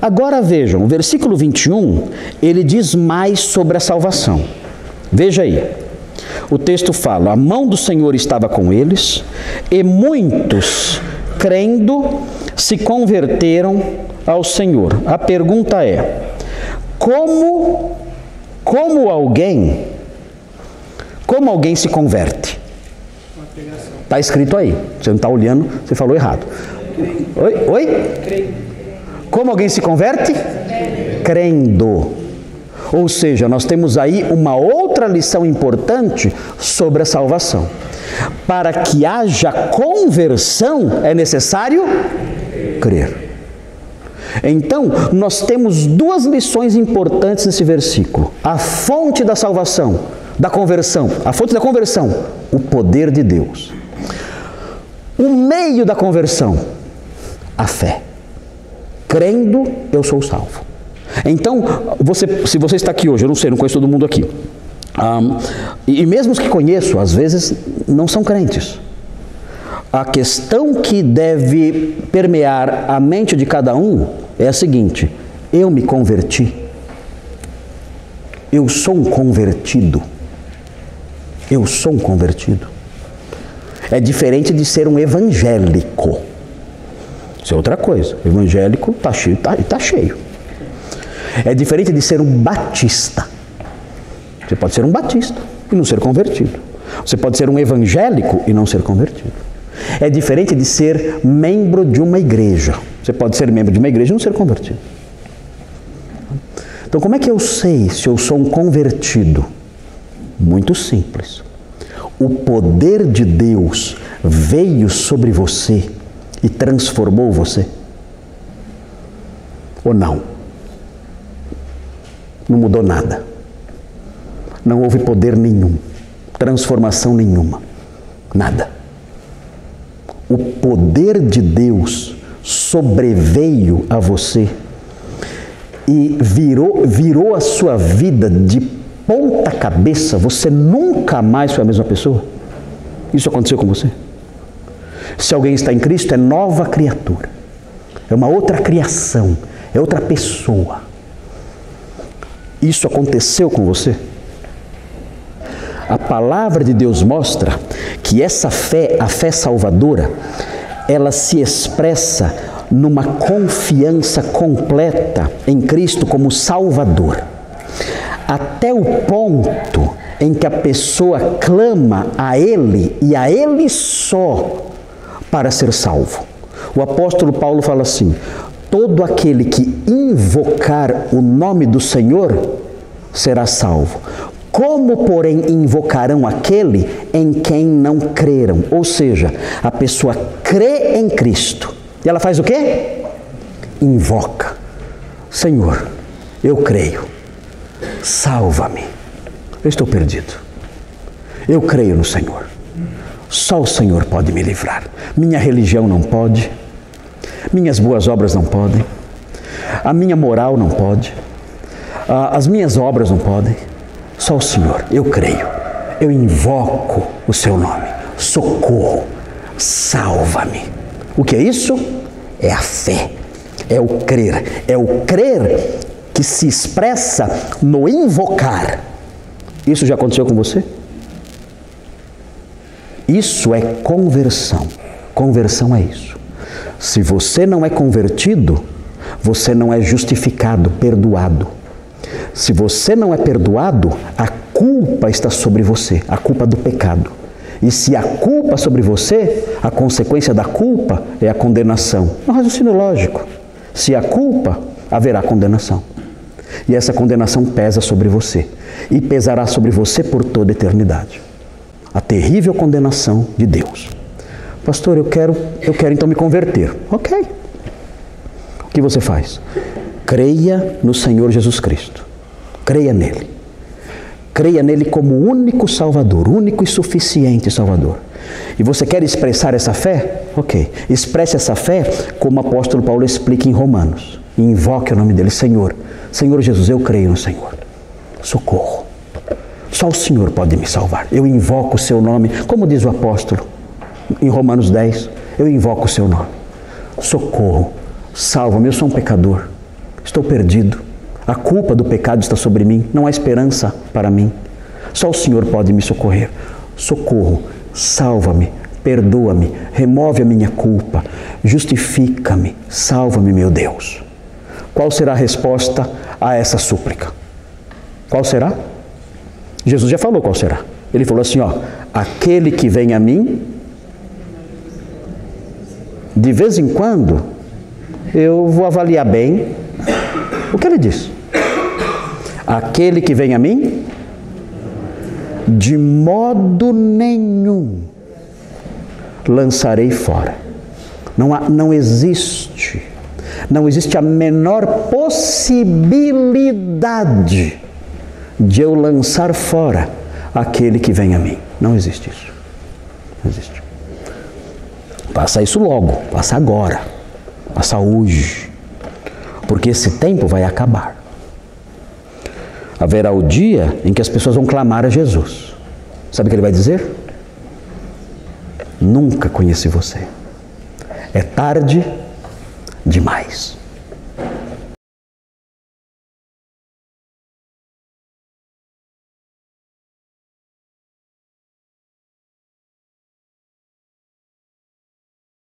Agora vejam, o versículo 21, ele diz mais sobre a salvação. Veja aí, o texto fala, a mão do Senhor estava com eles, e muitos, crendo, se converteram ao Senhor. A pergunta é, como alguém se converte? Está escrito aí, você não está olhando, você falou errado. Oi? Como alguém se converte? Crendo. Ou seja, nós temos aí uma outra lição importante sobre a salvação. Para que haja conversão, é necessário crer. Então, nós temos duas lições importantes nesse versículo. A fonte da salvação, da conversão. A fonte da conversão, o poder de Deus. O meio da conversão, a fé. Crendo, eu sou salvo. Então, se você está aqui hoje, eu não sei, não conheço todo mundo aqui. E mesmo os que conheço, às vezes, não são crentes. A questão que deve permear a mente de cada um é a seguinte. Eu me converti. Eu sou um convertido. Eu sou um convertido. É diferente de ser um evangélico. Isso é outra coisa. Evangélico está cheio, tá cheio. É diferente de ser um batista. Você pode ser um batista e não ser convertido. Você pode ser um evangélico e não ser convertido. É diferente de ser membro de uma igreja. Você pode ser membro de uma igreja e não ser convertido. Então, como é que eu sei se eu sou um convertido? Muito simples. O poder de Deus veio sobre você e transformou você? Ou não? Não mudou nada. Não houve poder nenhum, transformação nenhuma, nada. O poder de Deus sobreveio a você e virou a sua vida de ponta cabeça. Você nunca mais foi a mesma pessoa. Isso aconteceu com você? Se alguém está em Cristo, é nova criatura. É uma outra criação. É outra pessoa. Isso aconteceu com você? A palavra de Deus mostra que essa fé, a fé salvadora, ela se expressa numa confiança completa em Cristo como Salvador. Até o ponto em que a pessoa clama a Ele e a Ele só para ser salvo. O apóstolo Paulo fala assim, todo aquele que invocar o nome do Senhor será salvo. Como, porém, invocarão aquele em quem não creram? Ou seja, a pessoa crê em Cristo. E ela faz o quê? Invoca. Senhor, eu creio. Salva-me. Eu estou perdido. Eu creio no Senhor. Só o Senhor pode me livrar. Minha religião não pode. Minhas boas obras não podem. A minha moral não pode. As minhas obras não podem. Só o Senhor, eu creio, eu invoco o seu nome, socorro, salva-me. O que é isso? É a fé, é o crer que se expressa no invocar. Isso já aconteceu com você? Isso é conversão, conversão é isso. Se você não é convertido, você não é justificado, perdoado. Se você não é perdoado, a culpa está sobre você, a culpa do pecado. E se a culpa sobre você, a consequência da culpa é a condenação. É um raciocínio lógico. Se há culpa, haverá condenação. E essa condenação pesa sobre você. E pesará sobre você por toda a eternidade. A terrível condenação de Deus. Pastor, eu quero então me converter. Ok. O que você faz? Creia no Senhor Jesus Cristo. Creia nele. Creia nele como o único Salvador, único e suficiente Salvador. E você quer expressar essa fé? Ok. Expresse essa fé como o apóstolo Paulo explica em Romanos. Invoque o nome dele, Senhor. Senhor Jesus, eu creio no Senhor. Socorro. Só o Senhor pode me salvar. Eu invoco o seu nome, como diz o apóstolo em Romanos 10. Eu invoco o seu nome. Socorro. Salva-me, eu sou um pecador. Estou perdido. A culpa do pecado está sobre mim. Não há esperança para mim. Só o Senhor pode me socorrer. Socorro, salva-me, perdoa-me, remove a minha culpa, justifica-me, salva-me, meu Deus. Qual será a resposta a essa súplica? Qual será? Jesus já falou qual será. Ele falou assim, ó, aquele que vem a mim, de vez em quando, eu vou avaliar bem o que ele diz. Aquele que vem a mim, de modo nenhum lançarei fora. Não existe a menor possibilidade de eu lançar fora aquele que vem a mim. Não existe isso. Não existe. Passa isso logo, passa agora, passa hoje, porque esse tempo vai acabar. Haverá o dia em que as pessoas vão clamar a Jesus. Sabe o que ele vai dizer? Nunca conheci você. É tarde demais.